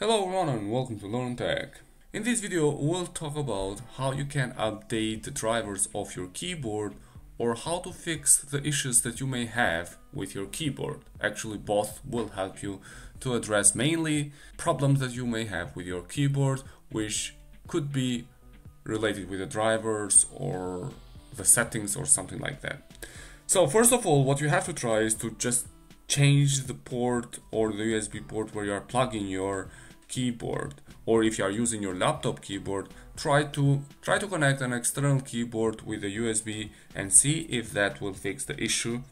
Hello everyone and welcome to Learn Tech. In this video we'll talk about how you can update the drivers of your keyboard or how to fix the issues that you may have with your keyboard. Actually both will help you to address mainly problems that you may have with your keyboard, which could be related with the drivers or the settings or something like that. So first of all, what you have to try is to just change the port or the USB port where you are plugging your keyboard, or if you are using your laptop keyboard, try to connect an external keyboard with a USB and see if that will fix the issue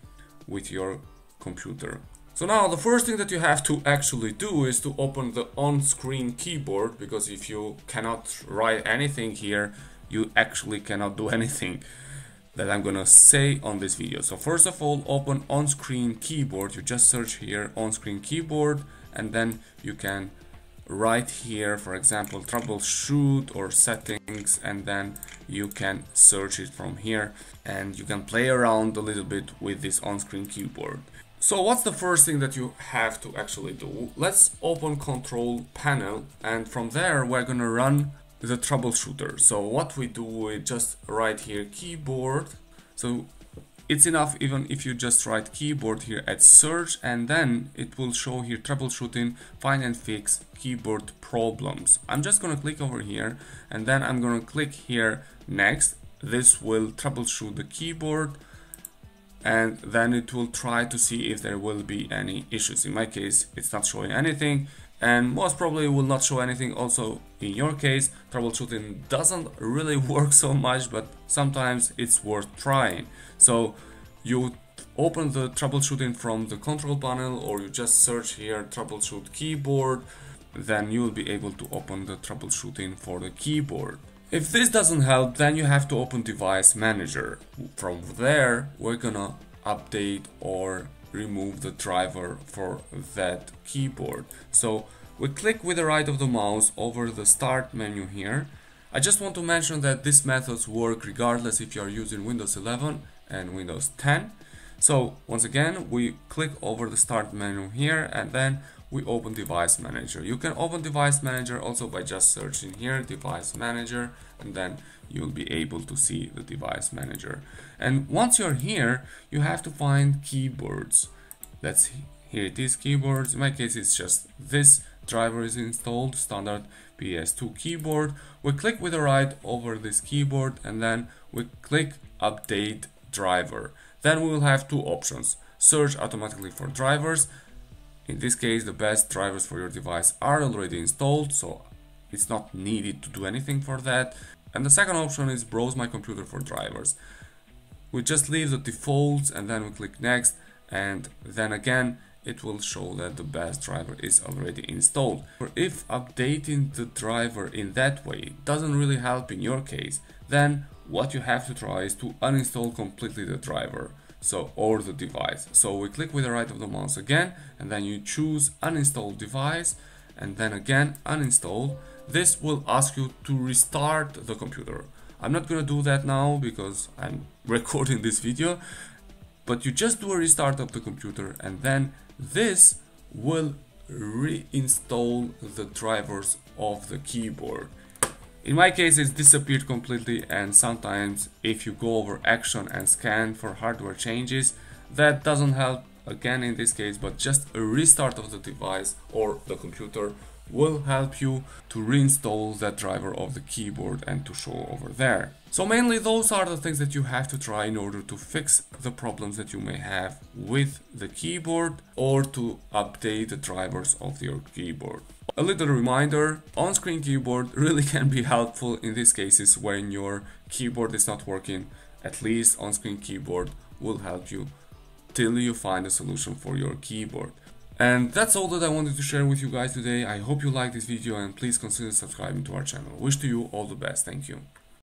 with your computer. So now the first thing that you have to actually do is to open the on-screen keyboard, because if you cannot write anything here, you actually cannot do anything that I'm gonna say on this video. So first of all, open on-screen keyboard. You just search here on-screen keyboard, and then you can write here, for example, troubleshoot or settings, and then you can search it from here and you can play around a little bit with this on-screen keyboard. So what's the first thing that you have to actually do? Let's open control panel, and from there we're gonna run the troubleshooter. So what we do is just write here keyboard. So it's enough even if you just write keyboard here at search, and then it will show here troubleshooting, find and fix keyboard problems. I'm just gonna click over here and then I'm gonna click here next. This will troubleshoot the keyboard and then it will try to see if there will be any issues. In my case it's not showing anything, and most probably will not show anything also in your case. Troubleshooting doesn't really work so much, but sometimes it's worth trying. So you open the troubleshooting from the control panel, or you just search here troubleshoot keyboard, then you'll be able to open the troubleshooting for the keyboard. If this doesn't help, then you have to open device manager. From there we're gonna update or remove the driver for that keyboard. So we click with the right of the mouse over the start menu here. I just want to mention that these methods work regardless if you are using Windows 11 and Windows 10. So once again we click over the start menu here and then we open device manager. You can open device manager also by just searching here device manager, and then you'll be able to see the device manager. And once you're here you have to find keyboards. Let's see, here it is, keyboards. In my case it's just this driver is installed, standard PS/2 keyboard. We click with the right over this keyboard and then we click update driver. Then we will have two options: search automatically for drivers. In this case the best drivers for your device are already installed, so it's not needed to do anything for that. And the second option is browse my computer for drivers. We just leave the defaults and then we click next, and then again it will show that the best driver is already installed. If updating the driver in that way doesn't really help in your case, then what you have to try is to uninstall completely the driver or the device. So we click with the right of the mouse again and then you choose uninstall device and then again uninstall. This will ask you to restart the computer. I'm not gonna do that now because I'm recording this video, but you just do a restart of the computer and then this will reinstall the drivers of the keyboard. In my case it's disappeared completely, and sometimes if you go over action and scan for hardware changes, that doesn't help again in this case, but just a restart of the device or the computer will help you to reinstall that driver of the keyboard and to show over there. So mainly those are the things that you have to try in order to fix the problems that you may have with the keyboard or to update the drivers of your keyboard. A little reminder, on-screen keyboard really can be helpful in these cases when your keyboard is not working. At least on-screen keyboard will help you till you find a solution for your keyboard. And that's all that I wanted to share with you guys today. I hope you liked this video and please consider subscribing to our channel. Wish to you all the best. Thank you.